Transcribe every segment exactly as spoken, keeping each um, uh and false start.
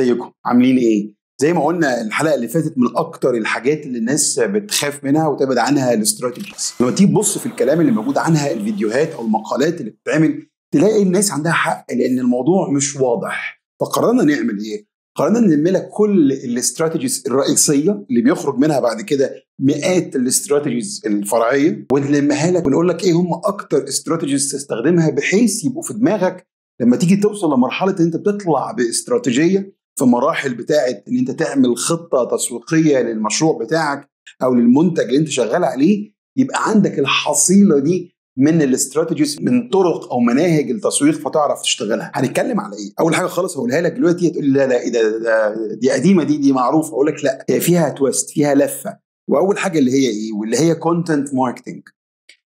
ازيكم عاملين ايه؟ زي ما قلنا الحلقه اللي فاتت، من اكتر الحاجات اللي الناس بتخاف منها وتبعد عنها الاستراتيجيز. لما تيجي تبص في الكلام اللي موجود عنها، الفيديوهات او المقالات اللي بتتعمل، تلاقي الناس عندها حق لان الموضوع مش واضح. فقررنا نعمل ايه؟ قررنا نلم لك كل الاستراتيجيز الرئيسيه اللي بيخرج منها بعد كده مئات الاستراتيجيز الفرعيه، ونلمها لك ونقول لك ايه هم اكتر استراتيجيز تستخدمها، بحيث يبقوا في دماغك لما تيجي توصل لمرحله ان انت بتطلع باستراتيجيه في مراحل بتاعه ان انت تعمل خطه تسويقيه للمشروع بتاعك او للمنتج اللي انت شغال عليه، يبقى عندك الحصيله دي من الاستراتيجيز، من طرق او مناهج التسويق، فتعرف تشتغلها. هنتكلم على ايه؟ اول حاجه خالص هقولها لك دلوقتي، هتقول لي لا لا ده ده دي قديمه، دي دي معروفه. اقول لك لا، فيها تويست، فيها لفه. واول حاجه اللي هي ايه؟ واللي هي كونتنت ماركتنج.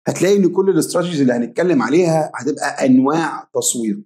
هتلاقي ان كل الاستراتيجيز اللي هنتكلم عليها هتبقى انواع تسويق.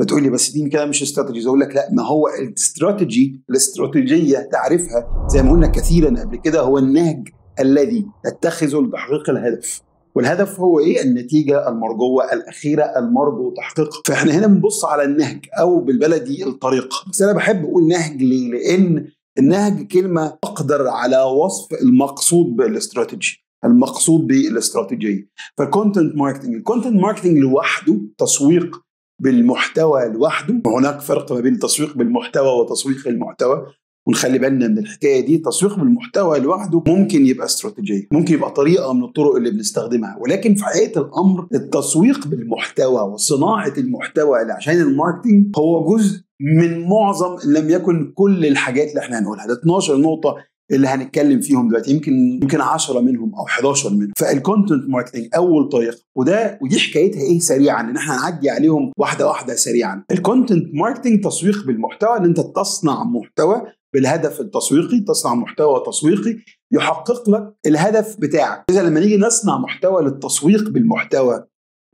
فتقول لي بس دي كده مش استراتيجيز. اقول لك لا، ما هو الاستراتيجي الاستراتيجيه تعرفها زي ما قلنا كثيرا قبل كده، هو النهج الذي تتخذه لتحقيق الهدف. والهدف هو ايه؟ النتيجه المرجوه الاخيره المرجو تحقيقها. فاحنا هنا بنبص على النهج، او بالبلدي الطريقه. بس انا بحب اقول نهج ليه؟ لان النهج كلمه تقدر على وصف المقصود بالاستراتيجي، المقصود بالاستراتيجيه. فالكونتنت ماركتنج، الكونتنت ماركتنج لوحده تسويق بالمحتوى لوحده. وهناك فرق ما بين التسويق بالمحتوى وتسويق المحتوى، ونخلي بالنا من الحكايه دي. تسويق بالمحتوى لوحده ممكن يبقى استراتيجيه، ممكن يبقى طريقه من الطرق اللي بنستخدمها، ولكن في حقيقه الامر التسويق بالمحتوى وصناعه المحتوى اللي عشان الماركتنج هو جزء من معظم ان لم يكن كل الحاجات اللي احنا هنقولها. ده اتناشر نقطه اللي هنتكلم فيهم دلوقتي، يمكن يمكن عشرة منهم او حداشر منهم. فالكونتنت ماركتنج اول طريقه، وده ودي حكايتها ايه سريعا، ان احنا هنعدي عليهم واحده واحده سريعا. الكونتنت ماركتنج تسويق بالمحتوى، ان انت تصنع محتوى بالهدف التسويقي، تصنع محتوى تسويقي يحقق لك الهدف بتاعك. اذا لما نيجي نصنع محتوى للتسويق بالمحتوى،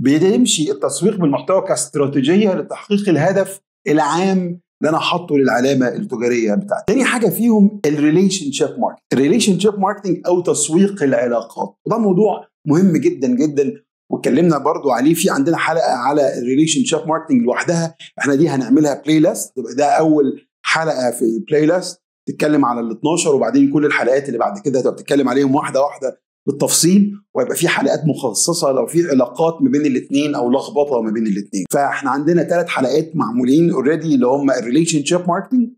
بيمشي التسويق بالمحتوى كاستراتيجيه لتحقيق الهدف العام اللي انا حاطه للعلامه التجاريه بتاعتي. تاني حاجه فيهم الريليشن شيب ماركتنج، الريليشن شيب ماركتنج او تسويق العلاقات. وده موضوع مهم جدا جدا، واتكلمنا برضو عليه. في عندنا حلقه على الريليشن شيب ماركتنج لوحدها، احنا دي هنعملها بلاي ليست، تبقى ده اول حلقه في بلاي ليست تتكلم على ال اتناشر، وبعدين كل الحلقات اللي بعد كده هتبقى بتتكلم عليهم واحده واحده بالتفصيل، ويبقى في حلقات مخصصه لو في علاقات ما بين الاثنين او لخبطه ما بين الاثنين. فاحنا عندنا ثلاث حلقات معمولين اوريدي، اللي هم الريليشن شيب ماركتنج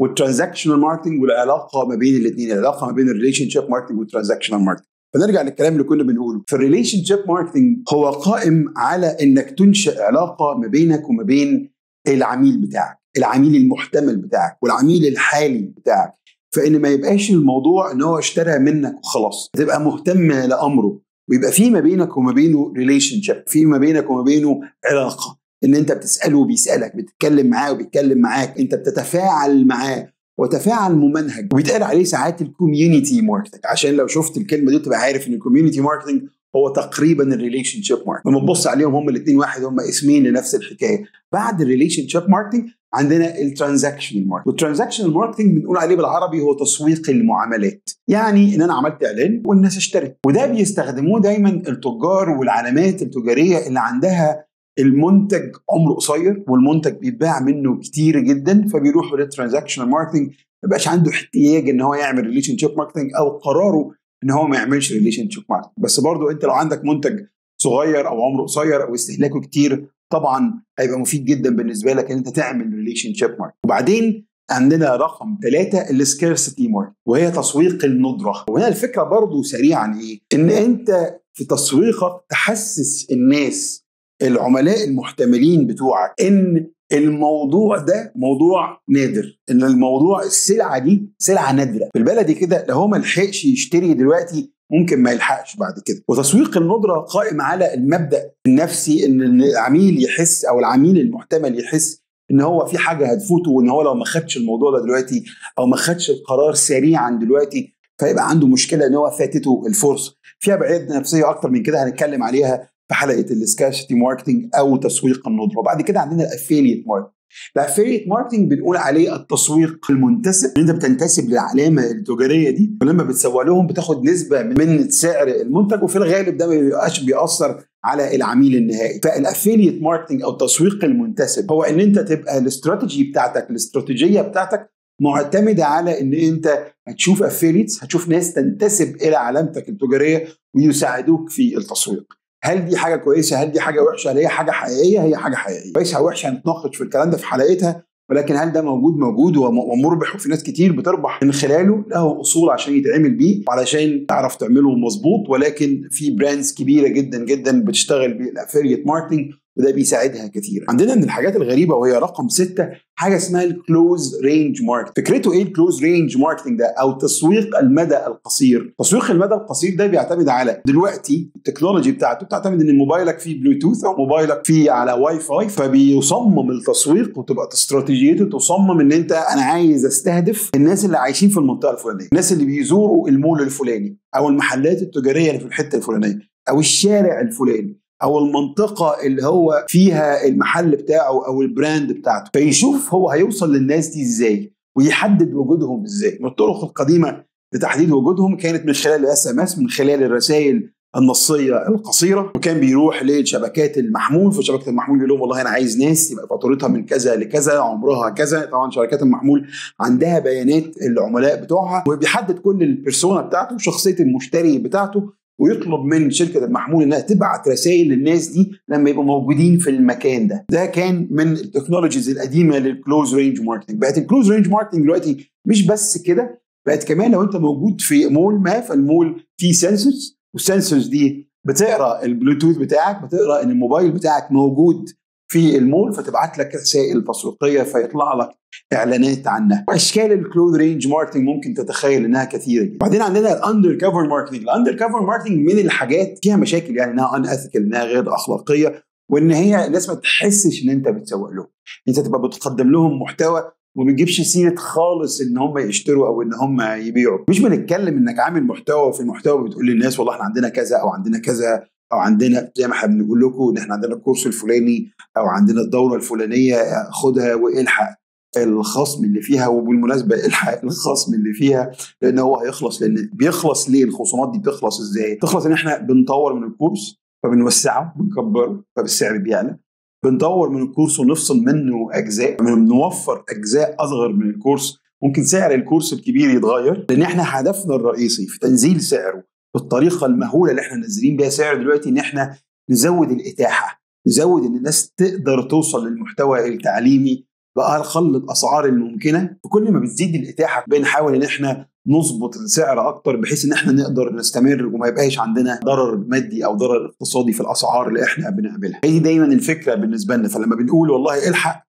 والترانزاكشنال ماركتنج والعلاقه ما بين الاثنين، العلاقه ما بين الريليشن شيب ماركتنج والترانزاكشنال ماركتنج. فنرجع للكلام اللي كنا بنقوله. فالريليشن شيب ماركتنج هو قائم على انك تنشئ علاقه ما بينك وما بين العميل بتاعك، العميل المحتمل بتاعك والعميل الحالي بتاعك. فإن ما يبقاش الموضوع إن هو اشترى منك وخلاص، تبقى مهتم لأمره، ويبقى في ما بينك وما بينه ريليشن شيب، في ما بينك وما بينه علاقة، إن أنت بتسأله وبيسألك، بتتكلم معاه وبيتكلم معاك، أنت بتتفاعل معاه وتفاعل ممنهج. وبيتقال عليه ساعات الكوميونتي ماركتنج، عشان لو شفت الكلمة دي تبقى عارف إن الكوميونتي ماركتنج هو تقريبا الريليشن شيب ماركتنج. لما تبص عليهم هم الاثنين واحد، هم اسمين لنفس الحكايه. بعد الريليشن شيب ماركتنج عندنا الترانزاكشنال ماركتنج، والترانزاكشنال ماركتنج بنقول عليه بالعربي هو تسويق المعاملات. يعني ان انا عملت اعلان والناس اشترت، وده بيستخدموه دايما التجار والعلامات التجاريه اللي عندها المنتج عمره قصير والمنتج بيتباع منه كتير جدا، فبيروحوا للترانزاكشنال ماركتنج. ما بقاش عنده احتياج ان هو يعمل ريليشن شيب ماركتنج، او قراره ان هو ما يعملش ريليشن شيب ماركتنج. بس برضو انت لو عندك منتج صغير او عمره قصير او استهلاكه كتير، طبعا هيبقى مفيد جدا بالنسبه لك ان انت تعمل ريليشن شيب ماركتنج. وبعدين عندنا رقم ثلاثة السكارسيتي ماركتنج، وهي تسويق الندره. وهنا الفكره برضو سريعا ايه؟ ان انت في تسويقك تحسس الناس، العملاء المحتملين بتوعك، ان الموضوع ده موضوع نادر، ان الموضوع السلعه دي سلعه نادره. بالبلدي كده، لو هو ما لحقش يشتري دلوقتي ممكن ما يلحقش بعد كده. وتسويق الندره قائم على المبدا النفسي، ان العميل يحس او العميل المحتمل يحس ان هو في حاجه هتفوته، وان هو لو ما خدش الموضوع ده دلوقتي او ما خدش القرار سريعا دلوقتي فيبقى عنده مشكله ان هو فاتته الفرصه. فيها بعيد نفسيه اكتر من كده هنتكلم عليها في حلقه السكارسيتي ماركتنج او تسويق الندره. وبعد كده عندنا الافيليت ماركتنج. الافيليت ماركتنج بنقول عليه التسويق المنتسب، ان انت بتنتسب للعلامه التجاريه دي، ولما بتسوق لهم بتاخد نسبه من سعر المنتج، وفي الغالب ده ما بيبقاش بيأثر على العميل النهائي. فالافيليت ماركتنج او التسويق المنتسب هو ان انت تبقى الاستراتيجي بتاعتك الاستراتيجيه بتاعتك معتمده على ان انت هتشوف افيليتس، هتشوف ناس تنتسب الى علامتك التجاريه ويساعدوك في التسويق. هل دي حاجه كويسه؟ هل دي حاجه وحشه؟ هل هي حاجه حقيقيه؟ هي حاجه حقيقيه. كويسه وحشه هنتناقش في الكلام ده في حلقتها، ولكن هل ده موجود؟ موجود ومربح، وفي ناس كتير بتربح من خلاله. له اصول عشان يتعمل بيه وعلشان تعرف تعمله مظبوط، ولكن في براندز كبيره جدا جدا بتشتغل بالافيليت ماركتنج وده بيساعدها كتير. عندنا من الحاجات الغريبه وهي رقم ستة حاجه اسمها الكلوز رينج ماركت. فكرته ايه الكلوز رينج ماركتنج ده او تسويق المدى القصير؟ تسويق المدى القصير ده بيعتمد على دلوقتي التكنولوجي بتاعته بتعتمد ان موبايلك فيه بلوتوث او موبايلك فيه على واي فاي، فبيصمم التسويق وتبقى استراتيجيته تصمم ان انت انا عايز استهدف الناس اللي عايشين في المنطقه الفلانيه، الناس اللي بيزوروا المول الفلاني او المحلات التجاريه اللي في الحته الفلانيه او الشارع الفلاني او المنطقه اللي هو فيها المحل بتاعه او البراند بتاعته، فيشوف هو هيوصل للناس دي ازاي ويحدد وجودهم ازاي. من الطرق القديمه لتحديد وجودهم كانت من خلال الاس ام اس، من خلال الرسائل النصيه القصيره، وكان بيروح لشبكات المحمول، فشبكه المحمول بيقول لهم والله انا عايز ناس يبقى فاتورتها من كذا لكذا، عمرها كذا. طبعا شركات المحمول عندها بيانات العملاء بتوعها وبيحدد كل البيرسونا بتاعته وشخصيه المشتري بتاعته، ويطلب من شركة المحمول انها تبعت رسائل للناس دي لما يبقوا موجودين في المكان ده. ده كان من التكنولوجيز القديمة للكلوز رينج ماركتنج. بقت الكلوز رينج ماركتنج دلوقتي مش بس كده، بقت كمان لو انت موجود في مول ما، فالمول فيه سنسورز، والسنسورز دي بتقرا البلوتوث بتاعك، بتقرا ان الموبايل بتاعك موجود في المول، فتبعت لك رسائل تسويقيه فيطلع لك اعلانات عنها. واشكال الكلوز رينج ماركتنج ممكن تتخيل انها كثيره. بعدين عندنا الاندر كفر ماركتنج. الاندر كفر ماركتنج من الحاجات فيها مشاكل، يعني انها ان اثيكال، انها غير اخلاقيه، وان هي الناس ما تحسش ان انت بتسوق لهم، انت تبقى بتقدم لهم محتوى وما بتجيبش سيره خالص ان هم يشتروا او ان هم يبيعوا. مش بنتكلم انك عامل محتوى وفي المحتوى بتقول للناس والله احنا عندنا كذا او عندنا كذا او عندنا زي ما احنا بنقول لكم ان احنا عندنا الكورس الفلاني او عندنا الدوره الفلانيه خدها والحق الخصم اللي فيها، وبالمناسبه الحق الخصم اللي فيها لان هو هيخلص. لان بيخلص ليه الخصومات دي؟ بتخلص ازاي؟ بتخلص ان احنا بنطور من الكورس فبنوسعه بنكبره فبالسعر بيعلى، بنطور من الكورس ونفصل منه اجزاء، بنوفر اجزاء اصغر من الكورس، ممكن سعر الكورس الكبير يتغير لان احنا هدفنا الرئيسي في تنزيل سعره بالطريقه المهوله اللي احنا نازلين بيها سعر دلوقتي ان احنا نزود الاتاحه، نزود ان الناس تقدر توصل للمحتوى التعليمي باقل الاسعار الممكنه. وكل ما بتزيد الاتاحه بنحاول ان احنا نظبط السعر اكتر بحيث ان احنا نقدر نستمر وما يبقاش عندنا ضرر مادي او ضرر اقتصادي في الاسعار اللي احنا بنقابلها. هي دي دايما الفكره بالنسبه لنا. فلما بنقول والله الحق،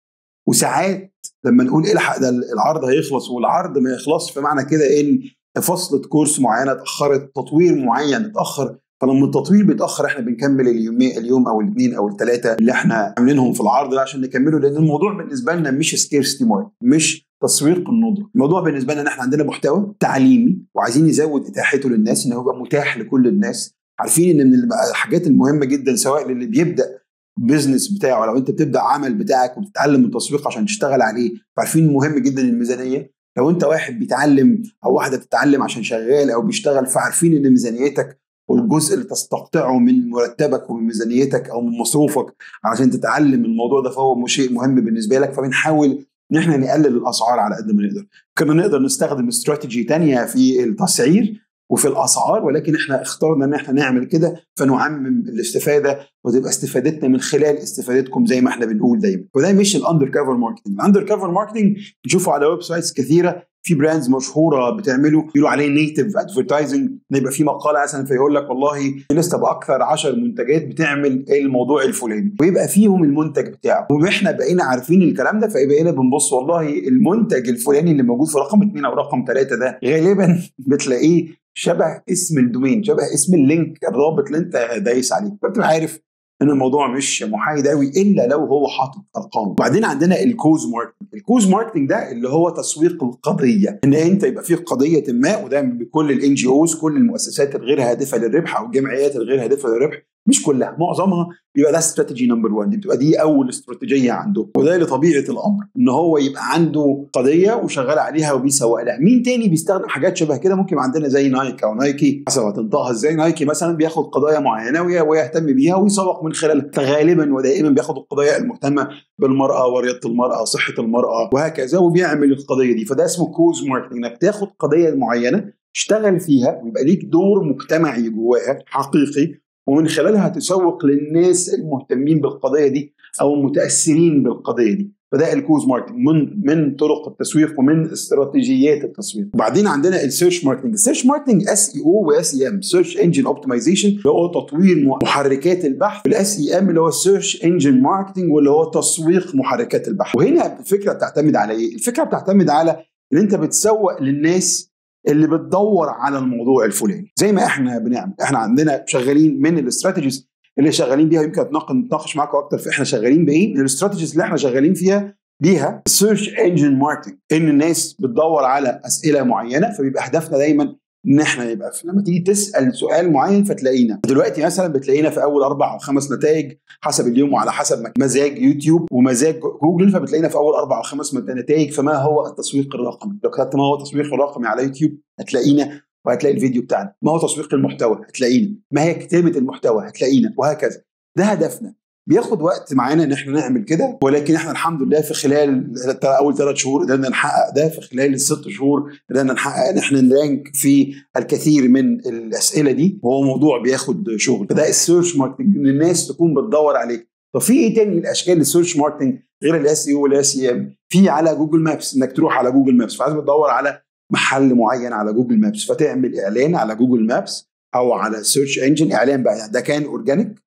وساعات لما نقول الحق ده العرض هيخلص والعرض ما يخلصش، فمعنى كده ان فصلة كورس معينه اتاخرت، تطوير معين اتاخر، فلما التطوير بيتاخر احنا بنكمل اليومين اليوم او الاثنين او الثلاثه اللي احنا عاملينهم في العرض عشان نكمله، لان الموضوع بالنسبه لنا مش سكيرستي ماركت، مش تسويق الندره. الموضوع بالنسبه لنا ان احنا عندنا محتوى تعليمي وعايزين نزود اتاحته للناس ان هو يبقى متاح لكل الناس. عارفين ان من الحاجات المهمه جدا سواء للي بيبدا بزنس بتاعه، لو انت بتبدا عمل بتاعك وبتتعلم التسويق عشان تشتغل عليه، عارفين مهم جدا الميزانيه. لو انت واحد بيتعلم او واحده بتتعلم عشان شغال او بيشتغل، فعارفين ان ميزانيتك والجزء اللي تستقطعه من مرتبك ومن ميزانيتك او من مصروفك علشان تتعلم الموضوع ده فهو شيء مهم بالنسبه لك، فبنحاول ان احنا نقلل الاسعار على قد ما نقدر. كنا نقدر نستخدم استراتيجي تانية في التسعير وفي الاسعار، ولكن احنا اخترنا ان احنا نعمل كده فنعمم الاستفاده وتبقى استفادتنا من خلال استفادتكم زي ما احنا بنقول دايما. وده مش الاندر كفر ماركتنج. الاندر كفر ماركتنج نشوفه على ويب سايتس كثيره، في براندز مشهوره بتعمله بيقولوا عليه نيتيف ادفرتايزنج، يبقى في مقاله مثلا فيقول لك والله لسه باكثر عشر منتجات بتعمل الموضوع الفلاني ويبقى فيهم المنتج بتاعه، واحنا بقينا عارفين الكلام ده فبقينا بنبص والله المنتج الفلاني اللي موجود في رقم اثنين او رقم ثلاثة ده غالبا بتلاقيه شبه اسم الدومين، شبه اسم اللينك الرابط اللي انت دايس عليه، فبتبقى عارف ان الموضوع مش محايد قوي الا لو هو حاطط ارقام. وبعدين عندنا الكوز ماركتنج. الكوز ماركتنج ده اللي هو تسويق القضيه، ان انت يبقى في قضيه ما، وده بكل الان جي اوز، كل المؤسسات الغير هادفه للربح او الجمعيات الغير هادفه للربح مش كلها، معظمها بيبقى ده استراتيجي نمبر واحد، بتبقى دي اول استراتيجيه عنده، وده لطبيعه الامر ان هو يبقى عنده قضيه وشغال عليها وبيسوق لها. مين تاني بيستخدم حاجات شبه كده؟ ممكن عندنا زي نايك او نايكي، حسب هتنطقها ازاي. نايكي مثلا بياخد قضايا معينه ويهتم بيها ويسوق من خلالها، فغالبا ودائما بياخد القضايا المهتمه بالمراه ورياضه المراه وصحه المراه وهكذا، وبيعمل القضيه دي. فده اسمه كوز ماركتنج، انك تاخد قضيه معينه تشتغل فيها ويبقى ليك دور مجتمعي جواها حقيقي، ومن خلالها تسوق للناس المهتمين بالقضيه دي او المتاثرين بالقضيه دي. فده الكوز ماركتنج من من طرق التسويق ومن استراتيجيات التسويق. وبعدين عندنا السيرش ماركتنج. السيرش ماركتنج اس اي او واس اي ام، سيرش انجن اوبتمايزيشن اللي هو تطوير محركات البحث، والاس اي ام اللي هو السيرش انجن ماركتنج واللي هو تسويق محركات البحث. وهنا الفكره بتعتمد على ايه؟ الفكره بتعتمد على ان انت بتسوق للناس اللي بتدور على الموضوع الفلاني، زي ما احنا بنعمل. احنا عندنا شغالين من الاستراتيجيز اللي شغالين بيها، يمكن نتناقش معاكم اكتر في احنا شغالين بايه. الاستراتيجيز اللي احنا شغالين فيها بيها السيرش انجن ماركتنج، ان الناس بتدور على اسئله معينه، فبيبقى هدفنا دايما ان احنا يبقى في لما تيجي تسال سؤال معين فتلاقينا دلوقتي مثلا بتلاقينا في اول اربع او خمس نتائج حسب اليوم وعلى حسب مزاج يوتيوب ومزاج جوجل، فبتلاقينا في اول اربع او خمس نتائج. فما هو التسويق الرقمي؟ لو كتبت ما هو التسويق الرقمي على يوتيوب هتلاقينا، وهتلاقي الفيديو بتاعنا. ما هو تسويق المحتوى هتلاقينا، ما هي كتابه المحتوى هتلاقينا، وهكذا. ده هدفنا. بياخد وقت معانا ان احنا نعمل كده، ولكن احنا الحمد لله في خلال اول ثلاث شهور قدرنا نحقق ده، في خلال الست شهور قدرنا نحقق ان احنا نرانك في الكثير من الاسئله دي، وهو موضوع بياخد شغل. فده السيرش ماركتنج، ان الناس تكون بتدور عليك. طب في ايه تاني الاشكال للسيرش ماركتنج غير الاس اي او والاس اي ام؟ في على جوجل مابس، انك تروح على جوجل مابس، فعايز تدور على محل معين على جوجل مابس، فتعمل اعلان على جوجل مابس او على سيرش انجن. اعلان بقى ده كان اورجانيك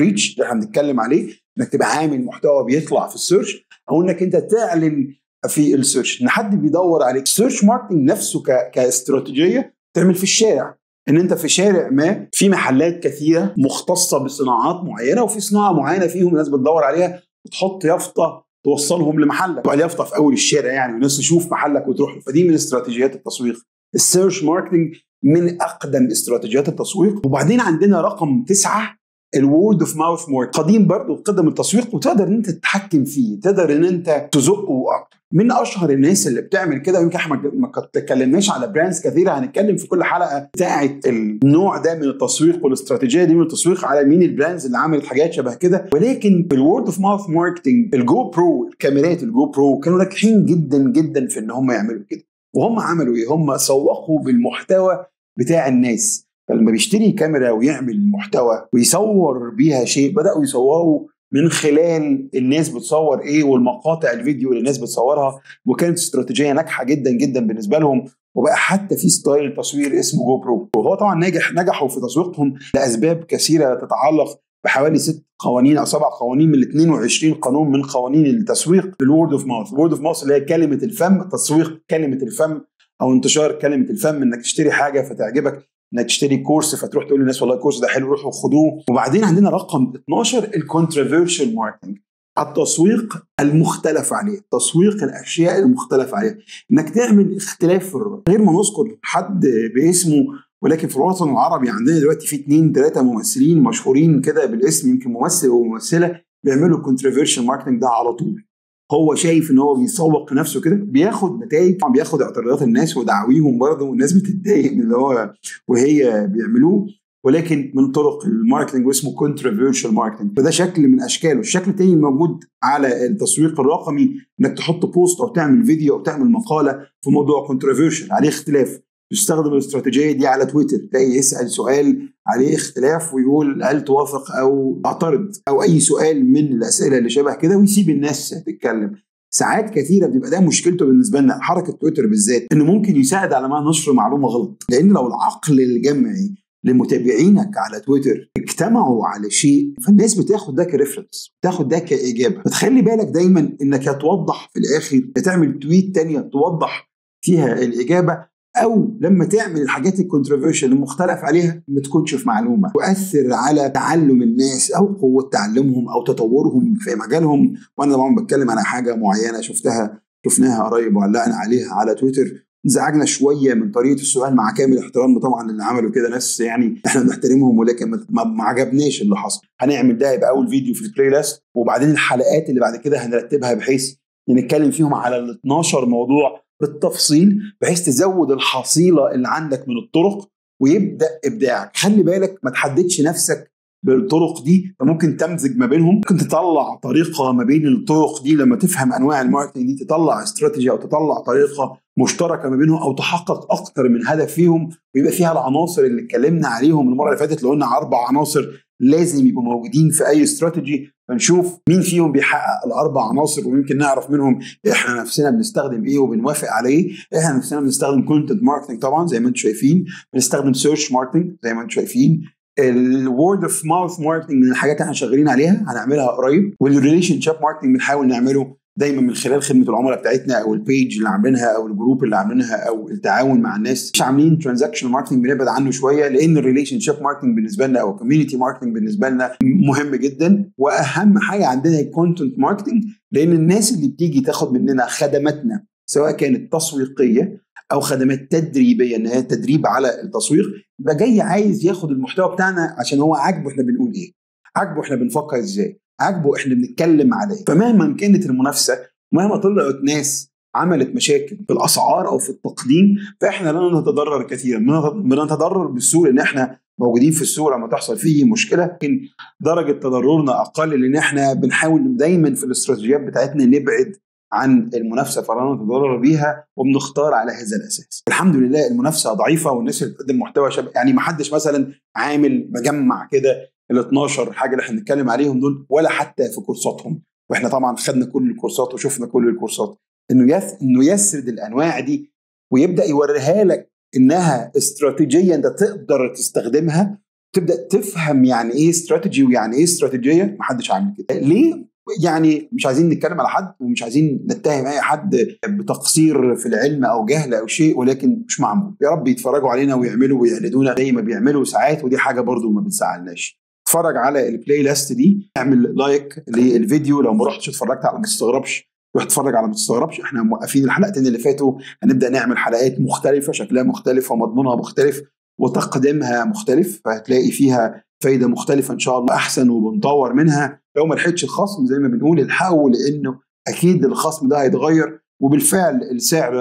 ريتش اللي احنا بنتكلم عليه، انك تبقى عامل محتوى بيطلع في السيرش، او انك انت تعلن في السيرش ان حد بيدور عليك. السيرش ماركتنج نفسه كاستراتيجيه تعمل في الشارع، ان انت في شارع ما في محلات كثيره مختصه بصناعات معينه، وفي صناعه معينه فيهم ناس بتدور عليها، وتحط يافطه توصلهم لمحلك، تبقى اليافطه في اول الشارع يعني، والناس تشوف محلك وتروح له. فدي من استراتيجيات التسويق. السيرش ماركتنج من اقدم استراتيجيات التسويق. وبعدين عندنا رقم تسعة الوورد اوف ماوث ماركتنج، قديم برضه قدم التسويق، وتقدر ان انت تتحكم فيه، تقدر ان انت تزقه اكتر. من اشهر الناس اللي بتعمل كده، ويمكن احنا ما اتكلمناش على براندز كثيره، هنتكلم في كل حلقه بتاعه النوع ده من التسويق والاستراتيجيه دي من التسويق على مين البراندز اللي عملت حاجات شبه كده. ولكن الورد اوف ماوث ماركتنج، الجو برو، الكاميرات الجو برو كانوا ناجحين جدا جدا في ان هم يعملوا كده. وهم عملوا ايه؟ هم سوقوا بالمحتوى بتاع الناس. فلما بيشتري كاميرا ويعمل محتوى ويصور بيها شيء، بدأوا يصوروا من خلال الناس بتصور ايه والمقاطع الفيديو اللي الناس بتصورها، وكانت استراتيجيه ناجحه جدا جدا بالنسبه لهم. وبقى حتى في ستايل تصوير اسمه جو برو، وهو طبعا ناجح نجحوا في تسويقهم لاسباب كثيره تتعلق بحوالي ست قوانين او سبع قوانين من اثنين وعشرين قانون من قوانين التسويق للورد اوف ماوث. الورد اوف ماوث اللي هي كلمه الفم، تسويق كلمه الفم او انتشار كلمه الفم، انك تشتري حاجه فتعجبك، انك تشتري كورس فتروح تقول للناس والله الكورس ده حلو روحوا خدوه. وبعدين عندنا رقم اثناشر الكونترفيرشال ماركتنج، التسويق المختلف عليه، تسويق الاشياء المختلف عليها، انك تعمل اختلاف في الرأي. غير ما نذكر حد باسمه، ولكن في الوطن العربي عندنا دلوقتي في اثنين ثلاثه ممثلين مشهورين كده بالاسم، يمكن ممثل وممثله بيعملوا كونترفيرشال ماركتنج ده على طول. هو شايف ان هو بيسوق لنفسه كده، بياخد نتائج، طبعا بياخد اعتراضات الناس ودعاويهم برضه، والناس بتتضايق اللي هو وهي بيعملوه، ولكن من طرق الماركتنج، واسمه كونترفيرشال ماركتنج. فده شكل من اشكاله. الشكل التاني موجود على التسويق الرقمي، انك تحط بوست او تعمل فيديو او تعمل مقاله في موضوع كونترفيرشال عليه اختلاف. يستخدم الاستراتيجيه دي على تويتر، تلاقي يسال سؤال عليه اختلاف ويقول هل توافق او اعترض، او اي سؤال من الاسئله اللي شبه كده، ويسيب الناس تتكلم. ساعات كثيره بتبقى ده مشكلته بالنسبه لنا حركه تويتر بالذات، انه ممكن يساعد على ما نشر معلومه غلط، لان لو العقل الجمعي لمتابعينك على تويتر اجتمعوا على شيء، فالناس بتاخد ده كريفرنس، بتاخد ده كاجابه. فتخلي بالك دايما انك هتوضح في الاخر، تعمل تويت ثانيه توضح فيها الاجابه، أو لما تعمل الحاجات الكونترفيرشال المختلف عليها ما تكونش في معلومة، وأثر على تعلم الناس أو قوة تعلمهم أو تطورهم في مجالهم. وأنا طبعا بتكلم على حاجة معينة شفتها شفناها قريب وعلقنا عليها على تويتر، زعجنا شويه من طريقه السؤال، مع كامل احترامنا طبعا اللي عملوا كده ناس يعني احنا بنحترمهم، ولكن ما عجبناش اللي حصل. هنعمل ده يبقى اول فيديو في البلاي ليست، وبعدين الحلقات اللي بعد كده هنرتبها بحيث نتكلم فيهم على ال اتناشر موضوع بالتفصيل، بحيث تزود الحصيله اللي عندك من الطرق ويبدا ابداعك. خلي بالك ما تحددش نفسك بالطرق دي، ممكن تمزج ما بينهم، ممكن تطلع طريقه ما بين الطرق دي. لما تفهم انواع الماركتنج دي تطلع استراتيجي او تطلع طريقه مشتركه ما بينهم، او تحقق اكتر من هدف فيهم، ويبقى فيها العناصر اللي اتكلمنا عليهم المره اللي فاتت. لو قلنا اربع عناصر لازم يبقوا موجودين في اي استراتيجي، فنشوف مين فيهم بيحقق الاربع عناصر، ويمكن نعرف منهم احنا نفسنا بنستخدم ايه وبنوافق عليه. احنا نفسنا بنستخدم كونتنت ماركتنج طبعا زي ما انتم شايفين، بنستخدم سيرش ماركتنج زي ما انتم شايفين، الورد اوف ماوث ماركتنج من الحاجات اللي احنا شغالين عليها هنعملها قريب، والريليشن شيب ماركتنج بنحاول نعمله دايما من خلال خدمه العملاء بتاعتنا، او البيج اللي عاملينها، او الجروب اللي عاملينها، او التعاون مع الناس. مش عاملين ترانزاكشن ماركتنج، بنبعد عنه شويه، لان الريليشن شيب ماركتنج بالنسبه لنا او الكوميونتي ماركتنج بالنسبه لنا مهم جدا، واهم حاجه عندنا الكونتنت ماركتنج، لان الناس اللي بتيجي تاخد مننا خدماتنا سواء كانت تسويقيه او خدمات تدريبيه، ان هي تدريب على التسويق، يبقى جاي عايز ياخد المحتوى بتاعنا عشان هو عاجبه احنا بنقول ايه، عاجبه احنا بنفكر ازاي، عاجبه احنا بنتكلم على ايه. فمهما كانت المنافسه، مهما طلعت ناس عملت مشاكل في الاسعار او في التقديم، فاحنا لا نتضرر كثيرا، بنتضرر بالسوق ان احنا موجودين في السوق لما تحصل فيه مشكله، لكن درجه تضررنا اقل، لان احنا بنحاول دايما في الاستراتيجيات بتاعتنا نبعد عن المنافسه فلا نتضرر بيها، وبنختار على هذا الاساس. الحمد لله المنافسه ضعيفه، والناس اللي بتقدم محتوى شبه يعني ما حدش مثلا عامل مجمع كده ال اتناشر حاجه اللي احنا بنتكلم عليهم دول، ولا حتى في كورساتهم، واحنا طبعا خدنا كل الكورسات وشفنا كل الكورسات، انه يس انه يسرد الانواع دي ويبدا يوريها لك انها استراتيجيه انت تقدر تستخدمها، تبدا تفهم يعني ايه استراتيجي ويعني ايه استراتيجيه. ما حدش عامل كده ليه؟ يعني مش عايزين نتكلم على حد، ومش عايزين نتهم اي حد بتقصير في العلم او جهل او شيء، ولكن مش معمول. يا رب يتفرجوا علينا ويعملوا ويعندونا زي ما بيعملوا ساعات، ودي حاجه برضو ما بتزعلناش. اتفرج على البلاي ليست دي، اعمل لايك للفيديو، لو ما رحتش اتفرجت على ما تستغربش، روح اتفرج على ما تستغربش. احنا موقفين الحلقتين اللي فاتوا، هنبدا نعمل حلقات مختلفه، شكلها مختلف ومضمونها مختلف وتقديمها مختلف، فهتلاقي فيها فايده مختلفه ان شاء الله احسن، وبنطور منها. لو ما لحقتش الخصم زي ما بنقول الحقه، لانه اكيد الخصم ده هيتغير، وبالفعل السعر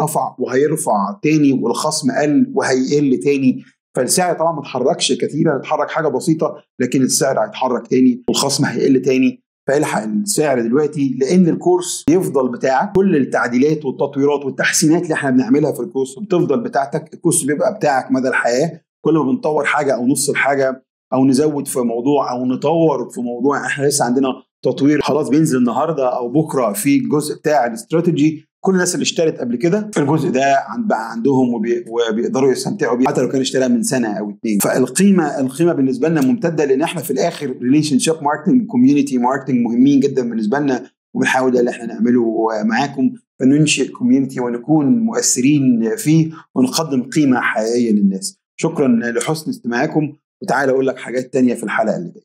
رفع وهيرفع تاني، والخصم قل وهيقل تاني، فالسعر طبعا ما اتحركش كتير، هيتحرك حاجه بسيطه، لكن السعر هيتحرك تاني والخصم هيقل تاني. فالحق السعر دلوقتي، لان الكورس يفضل بتاعك، كل التعديلات والتطويرات والتحسينات اللي احنا بنعملها في الكورس بتفضل بتاعتك، الكورس بيبقى بتاعك مدى الحياه. كل ما بنطور حاجه او نص الحاجه او نزود في موضوع او نطور في موضوع، احنا لسه عندنا تطوير خلاص بينزل النهارده او بكره في الجزء بتاع الاستراتيجي. كل الناس اللي اشترت قبل كده في الجزء ده بقى عندهم وبي... وبيقدروا يستمتعوا بيه، حتى لو كان اشتراها من سنه او اتنين. فالقيمه القيمه بالنسبه لنا ممتده، لان احنا في الاخر ريليشن شيب ماركتنج كوميونتي ماركتنج مهمين جدا بالنسبه لنا، وبنحاول ده اللي احنا نعمله معاكم، فننشئ كوميونتي ونكون مؤثرين فيه ونقدم قيمه حقيقيه للناس. شكرا لحسن استماعكم، وتعالى اقول لك حاجات تانية في الحلقة اللي جاية.